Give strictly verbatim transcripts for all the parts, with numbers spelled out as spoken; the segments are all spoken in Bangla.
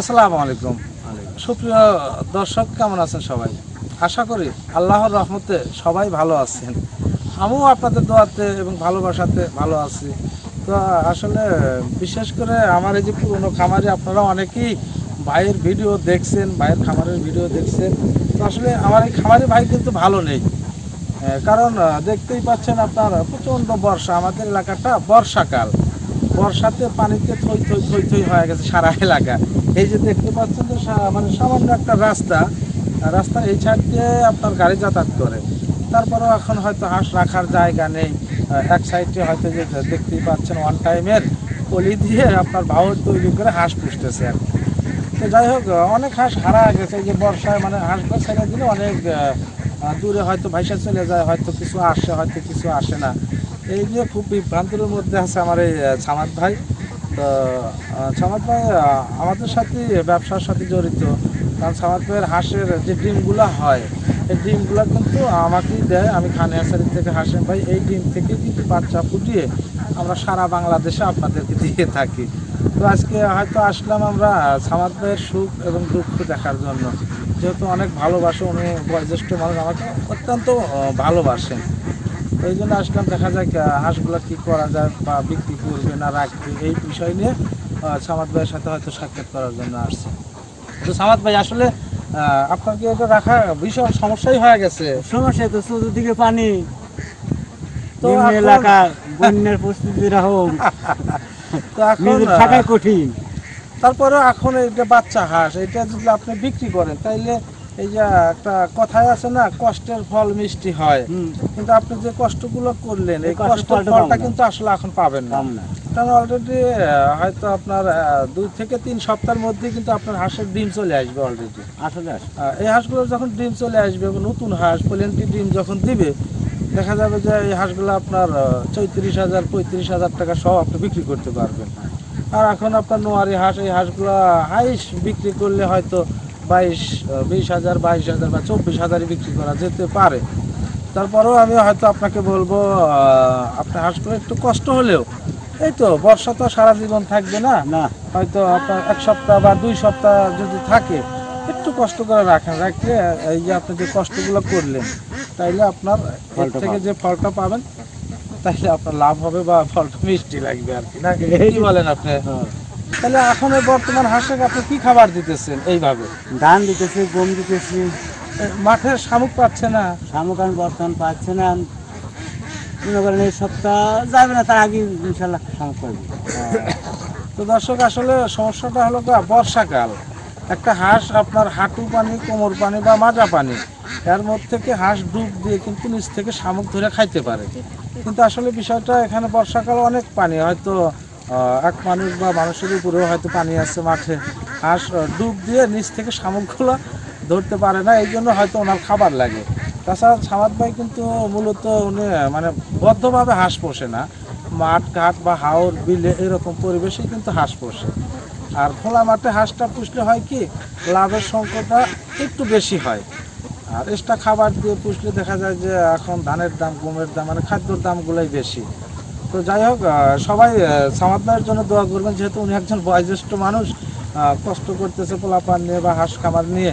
আসসালামু আলাইকুম। সুপ্রিয় দর্শক, কেমন আছেন সবাই? আশা করি আল্লাহর রহমতে সবাই ভালো আছেন। আমিও আপনাদের দোয়াতে এবং ভালোবাসাতে ভালো আছি। তো আসলে বিশেষ করে আমার এই যে পুরনো খামারে আপনারা অনেকেই ভাইয়ের ভিডিও দেখছেন, ভাইয়ের খামারের ভিডিও দেখছেন। তো আসলে আমার এই খামারে ভাই কিন্তু ভালো নেই, কারণ দেখতেই পাচ্ছেন আপনারা প্রচণ্ড বর্ষা। আমাদের এলাকাটা বর্ষাকাল, বর্ষাতে পানিতে থই থই থই থই হয়ে গেছে সারা এলাকা। এই যে দেখতে পাচ্ছেন যে মানে সামান্য একটা রাস্তা, রাস্তার এই সাইড দিয়ে আপনার গাড়ি যাতায়াত করে। তারপরেও এখন হয়তো হাঁস রাখার জায়গা নেই, এক সাইডে হয়তো যে দেখতেই পাচ্ছেন ওয়ান টাইমের পলি দিয়ে আপনার বাউল তৈরি করে হাঁস পুষতেছে আর কি। তো যাই হোক, অনেক হাঁস হারা গেছে এই যে বর্ষায়, মানে হাঁসগুলো ছেড়ে দিলে অনেক দূরে হয়তো ভাইসা চলে যায়, হয়তো কিছু আসে হয়তো কিছু আসে না। এই নিয়ে খুব বিভ্রান্তির মধ্যে আছে আমার এই ছামাদ ভাই। তো ছামাদ ভাই আমাদের সাথে ব্যবসার সাথে জড়িত, কারণ ছামাদ ভাইয়ের হাঁসের যে ডিমগুলো হয় এই ডিমগুলো কিন্তু আমাকেই দেয়। আমি খানিয়াছড়ি থেকে হাসেন ভাই এই ডিম থেকে কিন্তু বাচ্চা ফুটিয়ে আমরা সারা বাংলাদেশে আপনাদেরকে দিয়ে থাকি। তো আজকে হয়তো আসলাম আমরা ছামাদ ভাইয়ের সুখ এবং দুঃখ দেখার জন্য, যেহেতু অনেক ভালোবাসে উনি, বয়োজ্যেষ্ঠ মানুষ, আমাকে অত্যন্ত ভালোবাসেন। এই জন্য আসলাম দেখা যায় হাঁসগুলো কী করা যায় বা বিক্রি করবে না রাখবে, এই বিষয় নিয়ে ছামাদ ভাইয়ের সাথে হয়তো সাক্ষাৎ করার জন্য আসছে। তো ছামাদ ভাই, আসলে আপনার কি এটা রাখা ভীষণ সমস্যাই হয়ে গেছে? সমস্যা তো চতুর্দিকে পানি, তো এলাকা বন্যার পরিস্থিতি রকম, তো এখন থাকা কঠিন। তারপরে এখন এটা বাচ্চা হাঁস, এটা যদি আপনি বিক্রি করেন তাইলে এই যে একটা কথাই আছে না, কষ্টের ফল মিষ্টি হয়, কিন্তু আপনি যে কষ্টগুলো করলেন এই কষ্টের ফলটা কিন্তু আসলে এখন পাবেন না। কারণ অলরেডি হয়তো আপনার দুই থেকে তিন সপ্তাহের মধ্যে কিন্তু আপনার হাঁসের ডিম চলে আসবে অলরেডি। আসলে এই হাঁসগুলো যখন ডিম চলে আসবে, নতুন হাঁস পলেন্টি ডিম যখন দিবে, দেখা যাবে যে এই হাঁসগুলো আপনার চৌত্রিশ হাজার পঁয়ত্রিশ হাজার টাকা সহ আপনি বিক্রি করতে পারবেন। আর এখন আপনার নোয়ারি হাঁস, এই হাঁসগুলো হাঁস বিক্রি করলে হয়তো বাইশ বিশ হাজার বাইশ হাজার বা চব্বিশ হাজারে বিক্রি করা যেতে পারে। তারপরেও আমি হয়তো আপনাকে বলবো আপনার হাঁসগুলো একটু কষ্ট হলেও, এই তো বর্ষা তো সারা জীবন থাকবে না, হয়তো আপনার এক সপ্তাহ বা দুই সপ্তাহ যদি থাকে একটু কষ্ট করে রাখেন। রাখলে এই যে আপনি যে কষ্টগুলো করলেন তাইলে আপনার ফল থেকে যে ফলটা পাবেন তাইলে আপনার লাভ হবে বা ফলটা মিষ্টি লাগবে আর কি, না কি বলেন আপনি? তাহলে এখন বর্তমান হাঁসে আপনি কি খাবার দিতেছেন? এইভাবে ধান দিতেছি, গম দিতেছি, মাঠে শামুক পাচ্ছে না, শামুক আমি বর্তমান পাচ্ছে না। এই সপ্তাহ যাবে না, তার আগে ইনশাল্লাহ শামুক পাবে। তো দর্শক, আসলে সমস্যাটা হলো বর্ষাকাল, একটা হাঁস আপনার হাঁটু পানি, কোমর পানি বা মাজা পানি, এর মধ্যে থেকে হাঁস ডুব দিয়ে কিন্তু নিচ থেকে শামুক ধরে খাইতে পারে। কিন্তু আসলে বিষয়টা এখানে বর্ষাকাল অনেক পানি, হয়তো এক মানুষ বা মানুষের উপরেও হয়তো পানি আছে মাঠে, হাঁস ডুব দিয়ে নিচ থেকে শামুকগুলো ধরতে পারে না, এই জন্য হয়তো ওনার খাবার লাগে। তাছাড়া ছামাদ ভাই কিন্তু মূলত উনি মানে বদ্ধভাবে হাঁস পোষে না, মাঠ ঘাট বা হাওর বিলে এরকম পরিবেশে কিন্তু হাঁস পোষে। আর খোলা মাঠে হাঁসটা পুষলে হয় কি, লাভের সংখ্যাটা একটু বেশি হয়। আর এক্সট্রা খাবার দিয়ে পুষলে দেখা যায় যে এখন ধানের দাম, গমের দাম, মানে খাদ্যর দামগুলোই বেশি। তো যাই হোক, সবাই ছামাদ ভাইয়ের জন্য দোয়া করবেন, যেহেতু উনি একজন বয়োজ্যেষ্ঠ মানুষ, কষ্ট করতেছে পোলাপান নিয়ে বা হাঁস খামার নিয়ে।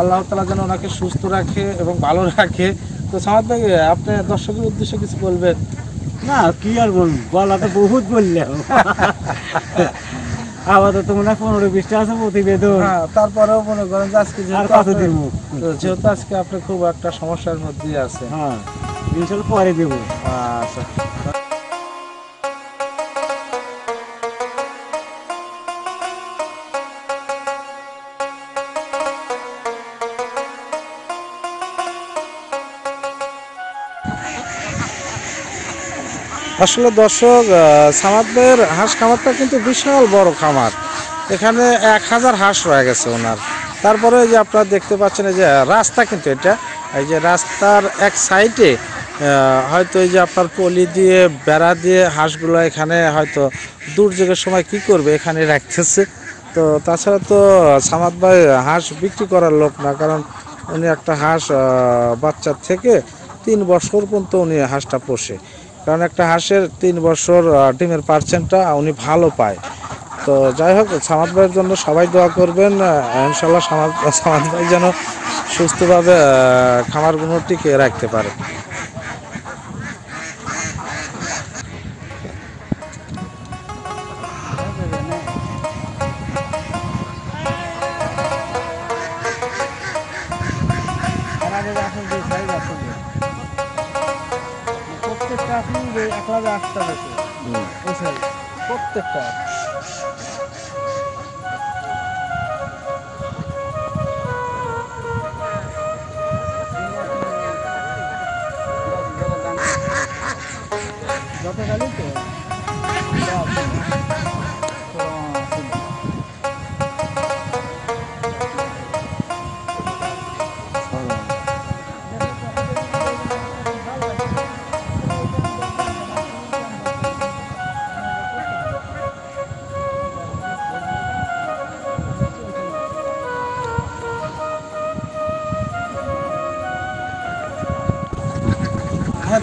আল্লাহ তাআলা যেন ওনাকে সুস্থ রাখে এবং ভালো রাখে। তো ছামাদ ভাই, আপনি দর্শকের উদ্দেশ্যে কিছু বলবেন? না, কি আর বলব, বলা তো বহুত বললাম। আপাতত মনে পনেরো বিশটা আছে প্রতিবেদন, তারপরেও মনে করেন যে আজকে যেহেতু আজকে আপনি খুব একটা সমস্যার মধ্যে আছে, হ্যাঁ ইনশাআল্লাহ পরে দেবো। আচ্ছা, আসলে দর্শক, ছামাদ ভাইয়ের হাঁস খামারটা কিন্তু বিশাল বড় খামার, এখানে এক হাজার হাঁস রয়ে গেছে ওনার। তারপরে যে আপনারা দেখতে পাচ্ছেন এই যে রাস্তা, কিন্তু এটা এই যে রাস্তার এক সাইডে হয়তো এই যে আপনার পলি দিয়ে বেড়া দিয়ে হাঁসগুলো এখানে হয়তো দুর্যোগের সময় কি করবে এখানে রাখতেছে। তো তাছাড়া তো ছামাদ ভাই হাঁস বিক্রি করার লোক না, কারণ উনি একটা হাঁস বাচ্চার থেকে তিন বছর পর্যন্ত উনি হাঁসটা পোষে, কারণ একটা হাঁসের তিন বছর ডিমের পার্সেন্টটা উনি ভালো পায়। তো যাই হোক সামাদ ভাইয়ের জন্য সবাই দোয়া করবেন, ইনশাল্লাহ সামাদ সামাদ ভাই যেন সুস্থভাবে খামারগুলো টিকিয়ে রাখতে পারে।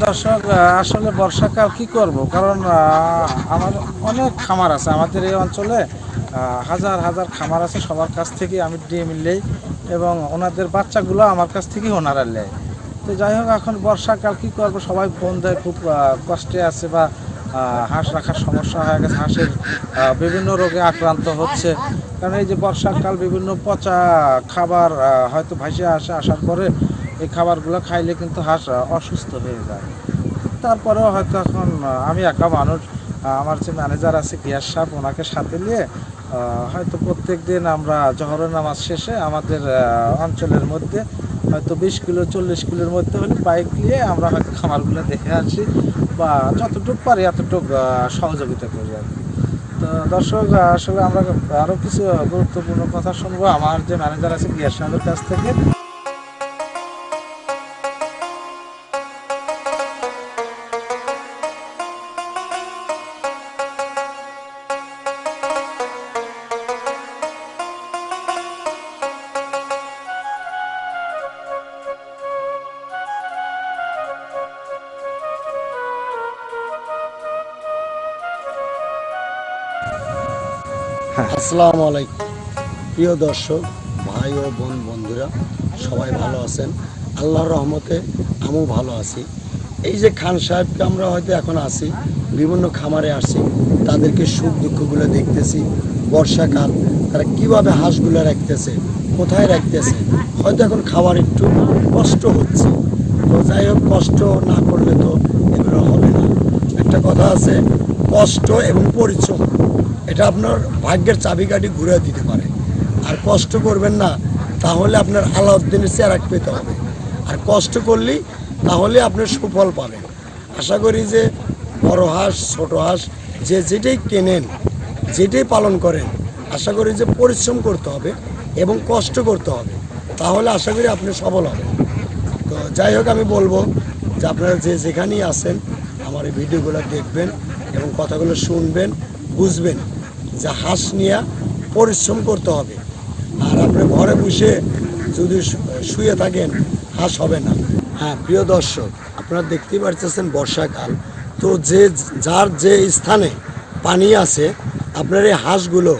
দর্শক আসলে বর্ষাকাল কি করব, কারণ আমার অনেক খামার আছে আমাদের এই অঞ্চলে, হাজার হাজার খামার আছে, সবার কাছ থেকে আমি ডিম নেই এবং ওনাদের বাচ্চাগুলো আমার কাছ থেকেই ওনারা নেয়। তো যাই হোক এখন বর্ষাকাল কি করব, সবাই ফোন দেয় খুব কষ্টে আছে বা হাঁস রাখার সমস্যা হয়ে গেছে, হাঁসের বিভিন্ন রোগে আক্রান্ত হচ্ছে, কারণ এই যে বর্ষাকাল বিভিন্ন পচা খাবার হয়তো ভাসে আসে, আসার পরে এই খাবারগুলো খাইলে কিন্তু হাঁস অসুস্থ হয়ে যায়। তারপরেও হয়তো এখন আমি একা মানুষ, আমার যে ম্যানেজার আছে গিয়াস সাহেব, ওনাকে সাথে নিয়ে হয়তো প্রত্যেক দিন আমরা জোহরের নামাজ শেষে আমাদের অঞ্চলের মধ্যে হয়তো বিশ কিলো চল্লিশ কিলোর মধ্যে হলে বাইক নিয়ে আমরা হয়তো খামারগুলো দেখে আসি বা যতটুক পারি এতটুকু সহযোগিতা করি আর কি। তো দর্শক আসলে আমরা আরও কিছু গুরুত্বপূর্ণ কথা শুনবো আমার যে ম্যানেজার আছে গিয়াস সাহেবের কাছ থেকে। আসসালামু আলাইকুম প্রিয় দর্শক ভাই ও বোন বন্ধুরা, সবাই ভালো আছেন? আল্লাহর রহমতে আমিও ভালো আছি। এই যে খান সাহেবকে আমরা হয়তো এখন আসি, বিভিন্ন খামারে আসি, তাদেরকে সুখ দুঃখগুলো দেখতেছি। বর্ষাকাল তারা কীভাবে হাঁসগুলো রাখতেছে, কোথায় রাখতেছে, হয়তো এখন খাবার একটু কষ্ট হচ্ছে। তো যাই হোক, কষ্ট না করলে তো এগুলো হবে না। একটা কথা আছে, কষ্ট এবং পরিশ্রম এটা আপনার ভাগ্যের চাবিকাঠি ঘুরে দিতে পারে। আর কষ্ট করবেন না, তাহলে আপনার আলাউদ্দিনের চেরাক পেতে হবে, আর কষ্ট করলেই তাহলে আপনার সুফল পাবেন। আশা করি যে বড় হাঁস ছোট হাঁস যে যেটাই কেনেন, যেটাই পালন করেন, আশা করি যে পরিশ্রম করতে হবে এবং কষ্ট করতে হবে, তাহলে আশা করি আপনি সফল হবেন। তো যাই হোক, আমি বলবো যে আপনারা যে যেখানেই আছেন আমার এই ভিডিওগুলো দেখবেন এবং কথাগুলো শুনবেন, বুঝবেন যে হাঁস নিয়ে পরিশ্রম করতে হবে। আর আপনি ঘরে বসে যদি শুয়ে থাকেন হাঁস হবে না। হ্যাঁ প্রিয় দর্শক, আপনারা দেখতেই পাচ্ছেন বর্ষাকাল, তো যে যার যে স্থানে পানি আছে আপনার এই হাঁসগুলো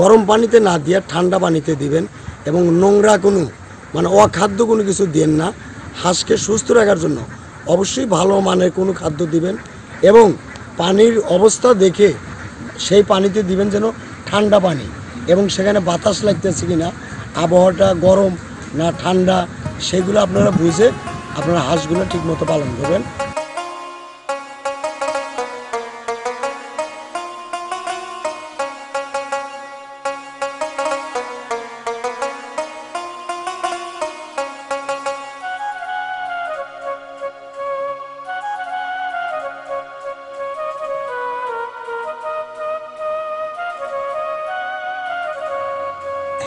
গরম পানিতে না দিয়ে ঠান্ডা পানিতে দিবেন এবং নোংরা কোনো মানে অখাদ্য কোনো কিছু দেন না। হাঁসকে সুস্থ রাখার জন্য অবশ্যই ভালো মানের কোনো খাদ্য দিবেন এবং পানির অবস্থা দেখে সেই পানিতে দিবেন যেন ঠান্ডা পানি, এবং সেখানে বাতাস লাগতেছে কি না, আবহাওয়াটা গরম না ঠান্ডা, সেগুলো আপনারা বুঝে আপনারা হাঁসগুলো ঠিকমতো পালন করবেন।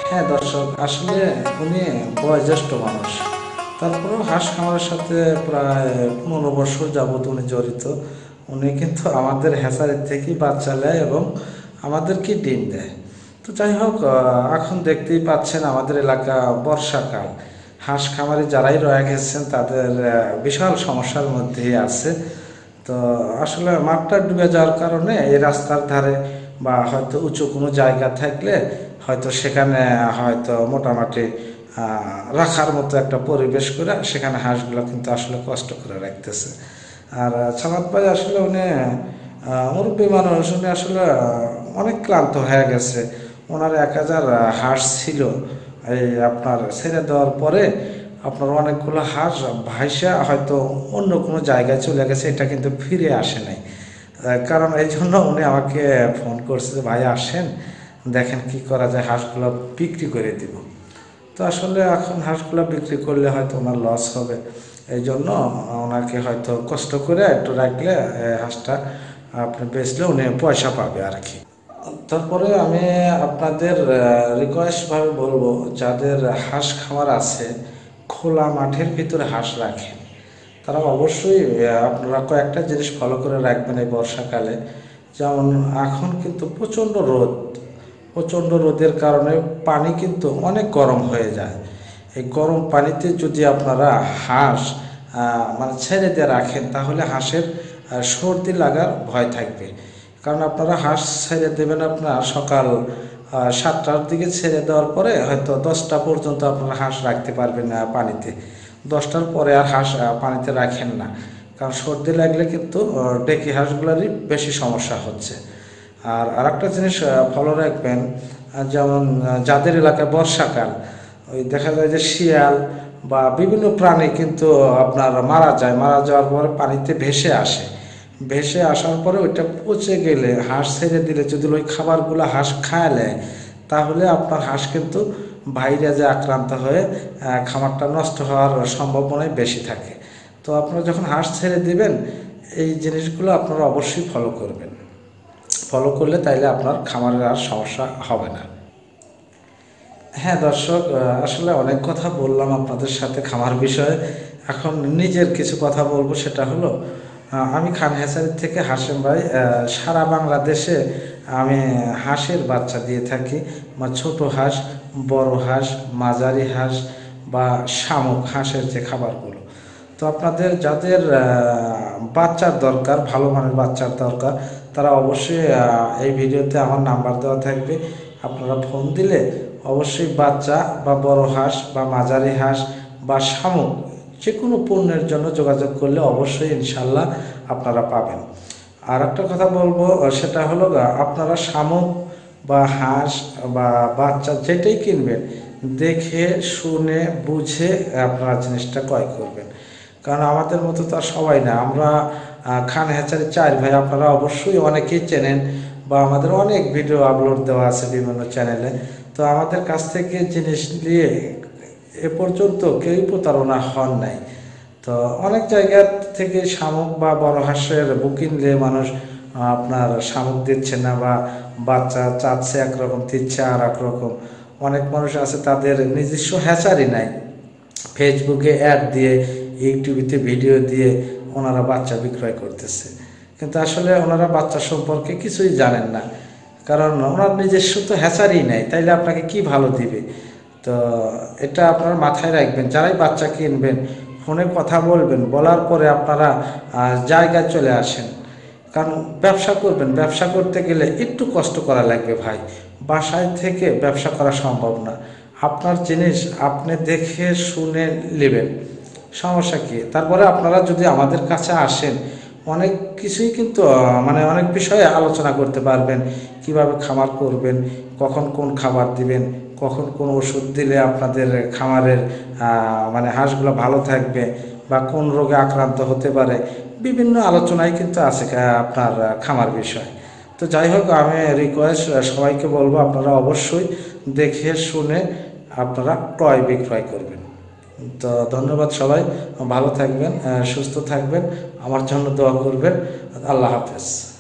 হ্যাঁ দর্শক, আসলে উনি বয়োজ্যেষ্ঠ মানুষ, তারপরেও হাঁস খামারের সাথে প্রায় পনেরো বছর যাবৎ উনি জড়িত। উনি কিন্তু আমাদের হ্যাচারির থেকেই বাচ্চা নেয় এবং আমাদেরকে ডিম দেয়। তো যাই হোক, এখন দেখতেই পাচ্ছেন আমাদের এলাকা বর্ষাকাল, হাঁস খামারে যারাই রয়ে গেছেন তাদের বিশাল সমস্যার মধ্যেই আছে। তো আসলে মাঠটা ডুবে যাওয়ার কারণে এই রাস্তার ধারে उच्च कोनो जायगा थाकले হয়তো সেখানে হয়তো মোটামুটি রাখার মতো একটা পরিবেশ করে সেখানে হাঁসগুলো কিন্তু আসলে কষ্ট করে রাখতেছে। আর ছামাত ভাই আসলে উনি মুরব্বী মানুষ, উনি আসলে অনেক ক্লান্ত হয়ে গেছে। ওনার এক হাজার হাঁস ছিল, এই আপনার ছেড়ে দেওয়ার পরে আপনার অনেকগুলো হাঁস ভাইসা হয়তো অন্য কোনো জায়গায় চলে গেছে, এটা কিন্তু ফিরে আসে নাই। কারণ এই জন্য উনি আমাকে ফোন করছে যে ভাই আসেন দেখেন কি করা যায়, হাঁসগুলো বিক্রি করে দিব। তো আসলে এখন হাঁসগুলো বিক্রি করলে হয়তো ওনার লস হবে, এই জন্য ওনাকে হয়তো কষ্ট করে একটু রাখলে হাঁসটা আপনি বেচলে উনি পয়সা পাবে আর কি। তারপরে আমি আপনাদের রিকোয়েস্টভাবে বলবো, যাদের হাঁস খামার আছে খোলা মাঠের ভিতরে হাঁস রাখেন তারা অবশ্যই আপনারা কয়েকটা জিনিস ফলো করে রাখবেন এই বর্ষাকালে। যেমন এখন কিন্তু প্রচণ্ড রোদ, প্রচণ্ড রোদের কারণে পানি কিন্তু অনেক গরম হয়ে যায়। এই গরম পানিতে যদি আপনারা হাঁস মানে ছেড়ে দিয়ে রাখেন তাহলে হাঁসের সর্দি লাগার ভয় থাকবে। কারণ আপনারা হাঁস ছেড়ে দেবেন আপনার সকাল সাতটার দিকে, ছেড়ে দেওয়ার পরে হয়তো দশটা পর্যন্ত আপনারা হাঁস রাখতে পারবেন না পানিতে, দশটার পরে আর হাঁস পানিতে রাখেন না। কারণ সর্দি লাগলে কিন্তু ডেকি হাঁসগুলোরই বেশি সমস্যা হচ্ছে। আর আরেকটা জিনিস ফলো রাখবেন, যেমন যাদের এলাকায় বর্ষাকাল ওই দেখা যায় যে শিয়াল বা বিভিন্ন প্রাণী কিন্তু আপনার মারা যায়, মারা যাওয়ার পরে পানিতে ভেসে আসে, ভেসে আসার পরে ওইটা পচে গেলে হাঁস ছেড়ে দিলে যদি ওই খাবারগুলো হাঁস খায় নেয় তাহলে আপনার হাঁস কিন্তু ভাইরাসে আক্রান্ত হয়ে খামারটা নষ্ট হওয়ার সম্ভাবনাই বেশি থাকে। তো আপনারা যখন হাঁস ছেড়ে দিবেন এই জিনিসগুলো আপনারা অবশ্যই ফলো করবেন, ফলো করলে তাইলে আপনার খামারের আর সমস্যা হবে না। হ্যাঁ দর্শক, আসলে অনেক কথা বললাম আপনাদের সাথে খামার বিষয়ে, এখন নিজের কিছু কথা বলবো। সেটা হলো আমি খান হ্যাচারি থেকে হাশেম ভাই, সারা বাংলাদেশে আমি হাঁসের বাচ্চা দিয়ে থাকি, বা ছোট হাঁস, বড় হাঁস, মাঝারি হাঁস বা শামুক হাঁসের যে খাবারগুলো। তো আপনাদের যাদের বাচ্চার দরকার, ভালো মানের বাচ্চার দরকার, তারা অবশ্যই এই ভিডিওতে আমার নাম্বার দেওয়া থাকবে, আপনারা ফোন দিলে অবশ্যই বাচ্চা বা বড় হাঁস বা মাঝারি হাঁস বা শামুক যে কোনো পণ্যের জন্য যোগাযোগ করলে অবশ্যই ইনশাল্লাহ আপনারা পাবেন। আর একটা কথা বলবো, সেটা হলো আপনারা শামুক বা হাঁস বা বাচ্চা যেটাই কিনবেন দেখে শুনে বুঝে আপনারা জিনিসটা ক্রয় করবেন। কারণ আমাদের মতো তো আর সবাই না, আমরা খান হ্যাচারি চার ভাই আপনারা অবশ্যই অনেকেই চেনেন, বা আমাদের অনেক ভিডিও আপলোড দেওয়া আছে বিভিন্ন চ্যানেলে। তো আমাদের কাছ থেকে জিনিস নিয়ে এ পর্যন্ত কেউই প্রতারণা হন নাই। তো অনেক জায়গা থেকে শামুক বা বড় হাঁসের বুকিং দিয়ে মানুষ আপনার শামুক দিচ্ছে না, বা বাচ্চা চাচ্ছে একরকম দিচ্ছে আর একরকম। অনেক মানুষ আছে তাদের নিজস্ব হ্যাচারি নাই, ফেসবুকে অ্যাড দিয়ে ইউটিউবে ভিডিও দিয়ে ওনারা বাচ্চা বিক্রয় করতেছে, কিন্তু আসলে ওনারা বাচ্চা সম্পর্কে কিছুই জানেন না। কারণ ওনার নিজস্ব তো হ্যাচারি নাই, তাইলে আপনাকে কি ভালো দিবে। তো এটা আপনারা মাথায় রাখবেন, যারাই বাচ্চা কিনবেন ফোনে কথা বলবেন, বলার পরে আপনারা জায়গায় চলে আসেন। কারণ ব্যবসা করবেন, ব্যবসা করতে গেলে একটু কষ্ট করা লাগবে ভাই, বাসায় থেকে ব্যবসা করা সম্ভব না। আপনার জিনিস আপনি দেখে শুনে নেবেন, সমস্যা কী। তারপরে আপনারা যদি আমাদের কাছে আসেন অনেক কিছুই কিন্তু মানে অনেক বিষয়ে আলোচনা করতে পারবেন, কিভাবে খামার করবেন, কখন কোন খাবার দিবেন, কখন কোন ওষুধ দিলে আপনাদের খামারের মানে হাঁসগুলো ভালো থাকবে, বা কোন রোগে আক্রান্ত হতে পারে, বিভিন্ন আলোচনাই কিন্তু আছে আপনার খামার বিষয়। তো যাই হোক, আমি রিকোয়েস্ট সবাইকে বলবো আপনারা অবশ্যই দেখে শুনে আপনারা ক্রয় বিক্রয় করবেন। তো ধন্যবাদ সবাই, ভালো থাকবেন, সুস্থ থাকবেন, আমার জন্য দোয়া করবেন। আল্লাহ হাফেজ।